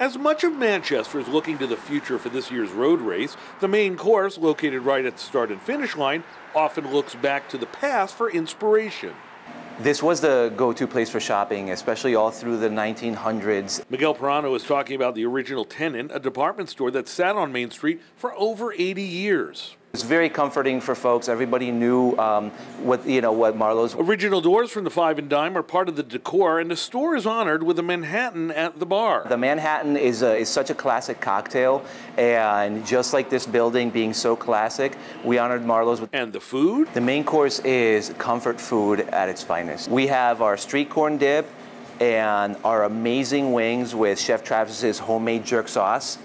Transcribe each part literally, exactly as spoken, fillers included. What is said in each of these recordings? As much of Manchester is looking to the future for this year's road race, the main course, located right at the start and finish line, often looks back to the past for inspiration. This was the go-to place for shopping, especially all through the nineteen hundreds. Miguel Perano is talking about the original tenant, a department store that sat on Main Street for over eighty years. It's very comforting for folks. Everybody knew um, what, you know, what Marlow's. Original doors from the Five and Dime are part of the decor, and the store is honored with a Manhattan at the bar. The Manhattan is, a, is such a classic cocktail, and just like this building being so classic, we honored Marlow's. And the food? The main course is comfort food at its finest. We have our street corn dip and our amazing wings with Chef Travis's homemade jerk sauce.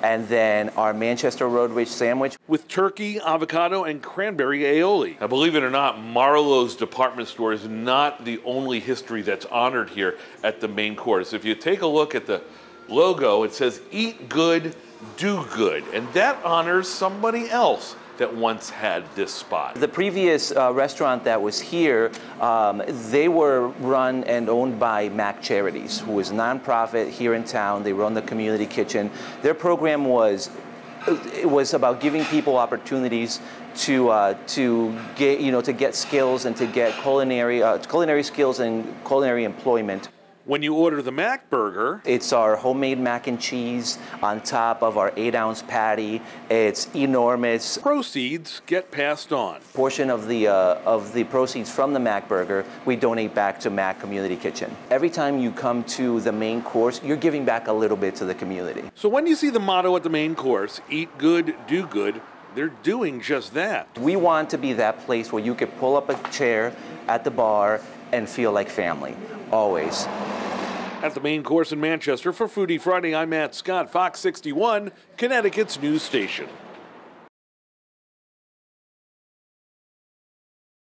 And then our Manchester Road Race sandwich. With turkey, avocado, and cranberry aioli. Now, believe it or not, Marlow's department store is not the only history that's honored here at the main course. If you take a look at the logo, it says, "Eat good, do good." And that honors somebody else that once had this spot. The previous uh, restaurant that was here, um, they were run and owned by MAC Charities, who is a nonprofit here in town. They run the community kitchen. Their program was it was about giving people opportunities to uh, to get you know to get skills and to get culinary uh, culinary skills and culinary employment. When you order the MAC Burger, it's our homemade mac and cheese on top of our eight ounce patty. It's enormous. Proceeds get passed on. Portion of the, uh, of the proceeds from the MAC Burger, we donate back to MAC Community Kitchen. Every time you come to the main course, you're giving back a little bit to the community. So when you see the motto at the main course, "Eat good, do good," they're doing just that. We want to be that place where you could pull up a chair at the bar and feel like family, always. At the main course in Manchester for Foodie Friday, I'm Matt Scott, Fox sixty-one, Connecticut's news station.